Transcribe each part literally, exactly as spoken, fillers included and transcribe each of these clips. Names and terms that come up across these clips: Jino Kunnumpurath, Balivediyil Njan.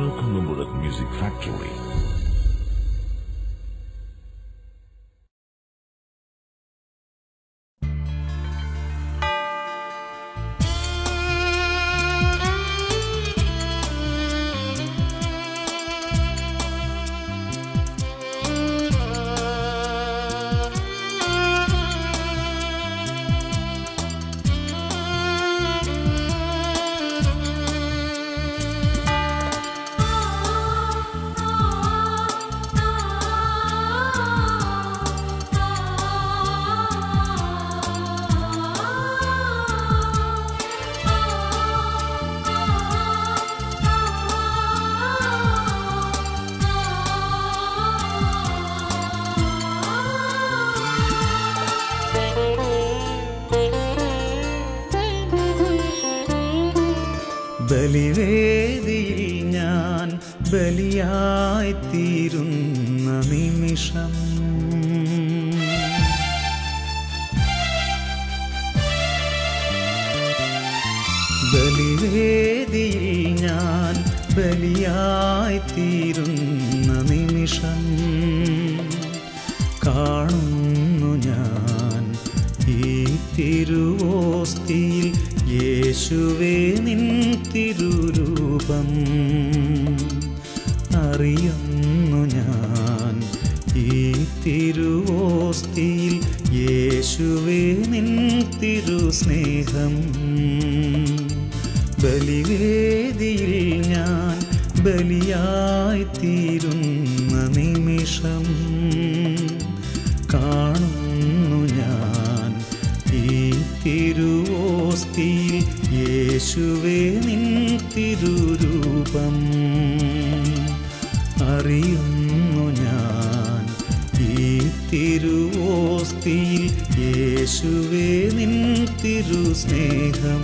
Jino Kunnumpurath Music Factory. ബലിവേദിയിൽ ഞാൻ ബലിയായിത്തീരുന്ന നിമിഷം ബലിവേദിയിൽ ഞാൻ ബലിയായിത്തീരുന്ന നിമിഷം കാണുന്നു ഞാൻ ഈ തിരുവോസ്തിയിൽ യേശുവേ നിൻ തിരുരൂപം. അറിയുന്നു ഞാൻ ഈ തിരുവോസ്തിയിൽ യേശുവേ നിൻ തിരുസ്നേഹം. ബലിവേദിയിൽ ഞാൻ ബലിയായിത്തീരുന്ന നിമിഷം കാണുന്നു ഞാൻ ഈ തിരുവോസ്തിയിൽ യേശുവേ നിൻ തിരുരൂപം. അറിയുന്നു ഞാൻ ഈ തിരുവോസ്തിയിൽ യേശുവേ നിൻ തിരുസ്നേഹം.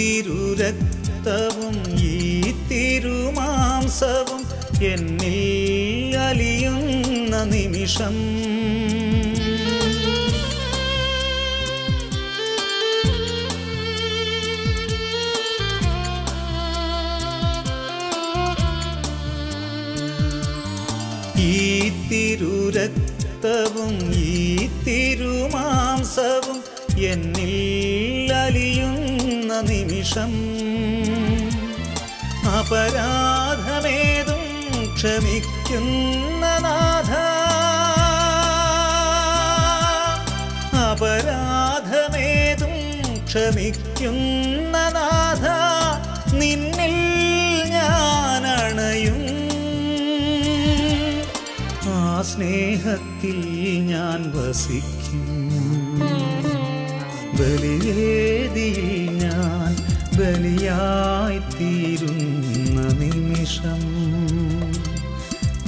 തിരുരക്തവും ഈ തിരുമാംസവും എന്നിൽ അലിയുന്ന നിമിഷം ഈ തിരുരക്തവും ഈ തിരുമാംസവും എന്നിൽ അലിയുന്ന നിമിഷം അപരാധമേതും ക്ഷമിക്കുന്ന നാഥ, അപരാധമേതും ക്ഷമിക്കുന്ന നാഥ, നിന്നിൽ ഞാനണയും. ആ സ്നേഹത്തിൽ ഞാൻ വസിക്കും. ബലിവേദിയിൽ ഞാൻ ബലിയായിത്തീരുന്ന നിമിഷം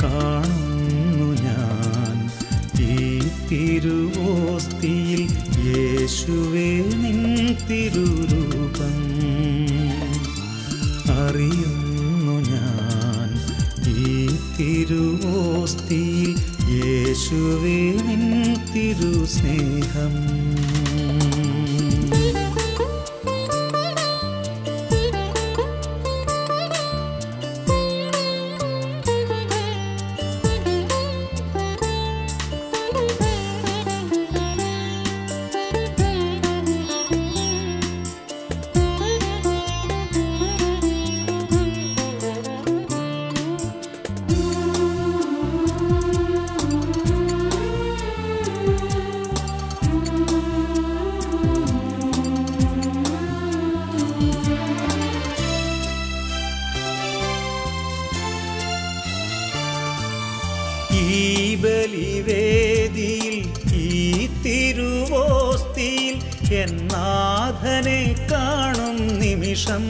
കാണുന്നു ഞാൻ ഈ തിരുവോസ്തിയിൽ യേശുവേ നിൻ തിരുരൂപം. അറിയുന്നു ഞാൻ ഈ തിരുവോസ്തിയിൽ യേശുവേ നിൻ തിരുസ്നേഹം. नाथने काणुम निमिषम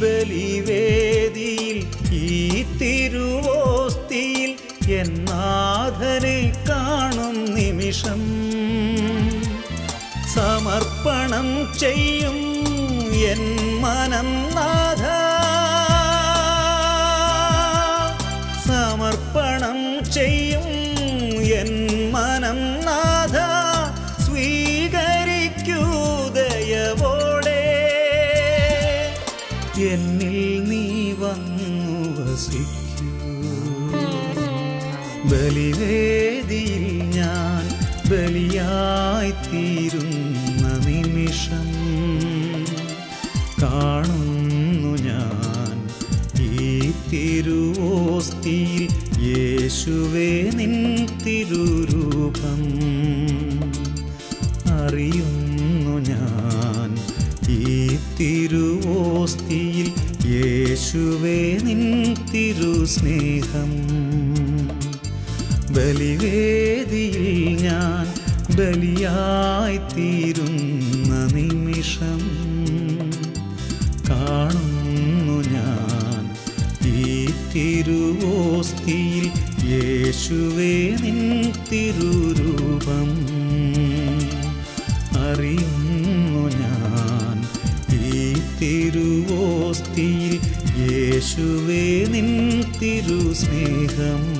वेदिल तिरुवोस्तिल नाथने काणुम निमिषम समर्पणम चेय्युम मनम नाथ समर्पणम चेय्युम मनम नाथ स्वीकरिक्कू दयवोडे एन्निल नी वन्नु वसिक्कू बलिवेदिल ஞான் बलियायि तीरुन्न निमिषम കാണുന്നു ഞാൻ ഈ തിരുവോസ്തിയിൽ യേശുവേ നിൻ തിരുരൂപം അറിയുന്നു ഞാൻ ഈ തിരുവോസ്തിയിൽ യേശുവേ നിൻ തിരുസ്നേഹം ബലിവേദിയിൽ ഞാൻ ബലിയായി തീരുന്ന നിമിഷം കാണുന്നു ഞാൻ ഈ തിരുവോസ്തിയിൽ യേശുവേ നിൻ തിരുരൂപം അറിയുന്നു ഞാൻ ഈ തിരുവോസ്തിയിൽ യേശുവേ നിൻ തിരുസ്നേഹം